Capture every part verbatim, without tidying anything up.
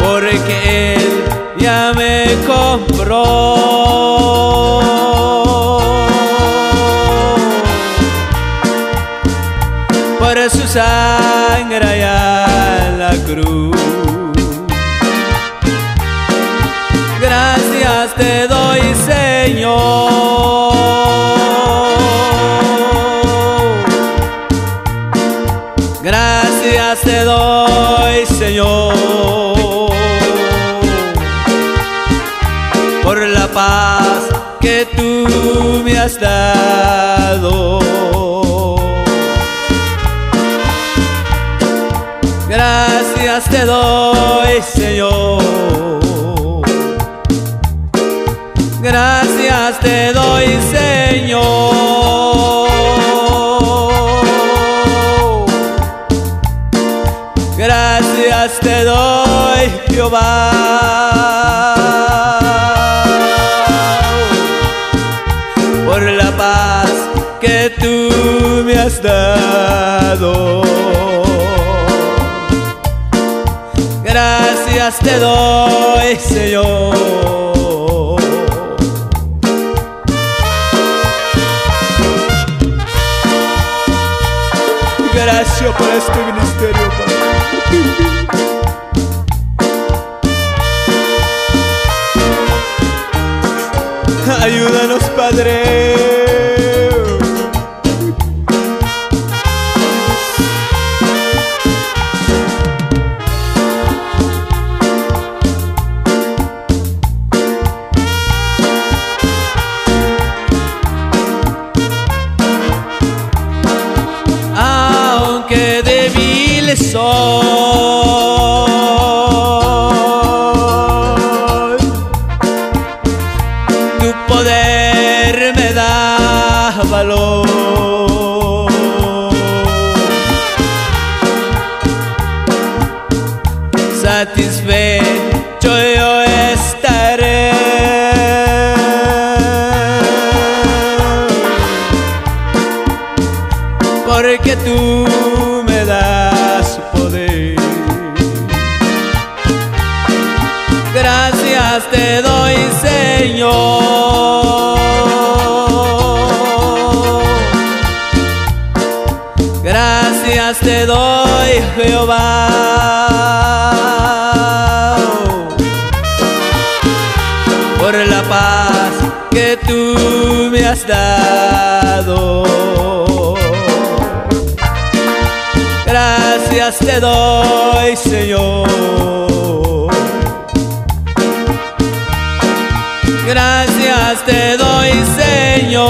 porque Él ya me compró. Por su sangre allá en la cruz, gracias te doy, Señor. Gracias te doy, Señor, por la paz que tú me has dado. Gracias te doy, Señor. Gracias te doy, Señor. Gracias te doy, Jehová, por la paz que tú me has dado. Gracias te doy, Señor. Gracias por este ministerio, Padre. Ayúdanos, Padre. Soy, tu poder me da valor. Satisfecho yo estaré porque tú me das poder. Gracias te doy, Señor. Gracias te doy, Jehová, por la paz que tú me has dado. Gracias te doy, Señor. Gracias te doy, Señor.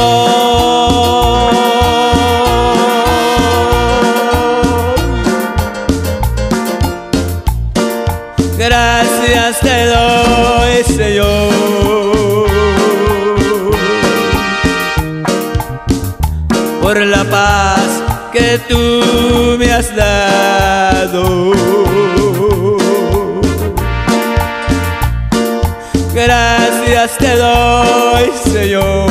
Gracias te doy, Señor, por la paz que tú me has dado. Gracias te doy, Señor.